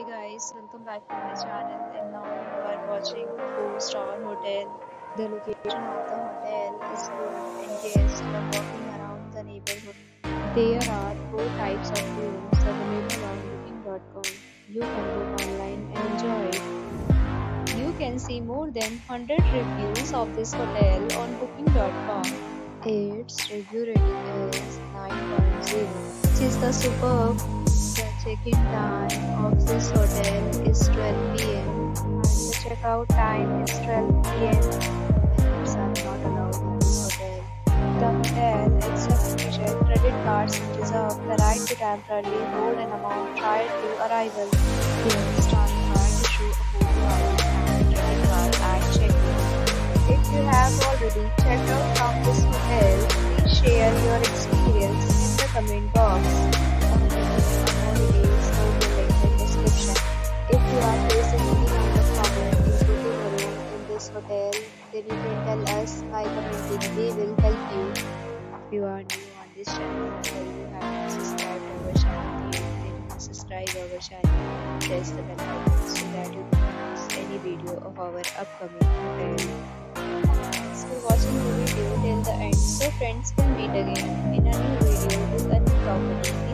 Hi guys, welcome back to my channel, and now you are watching 4-star hotel. The location of the hotel is good and guests love walking around the neighborhood. There are 4 types of rooms available on booking.com. You can book online and enjoy it. You can see more than 100 reviews of this hotel on booking.com. Its review rating is 9.0, which is the superb. The check-in time of this hotel is 12 p.m. and the check-out time is 12 p.m. Pets are not allowed in this hotel. The hotel accepts major credit cards and reserves the right to temporarily hold an amount prior to arrival. The staff card issue a $40 and credit card at check-in. If you have already checked out from this hotel, please share your experience in the comment box. Hotel, then you can tell us by commenting. We will help you. If you are new on this channel or you haven't subscribed our channel, then subscribe our channel and press the bell icon so that you don't miss any video of our upcoming hotel. Thanks for watching the video till the end. So friends, can meet again in a new video with a new property.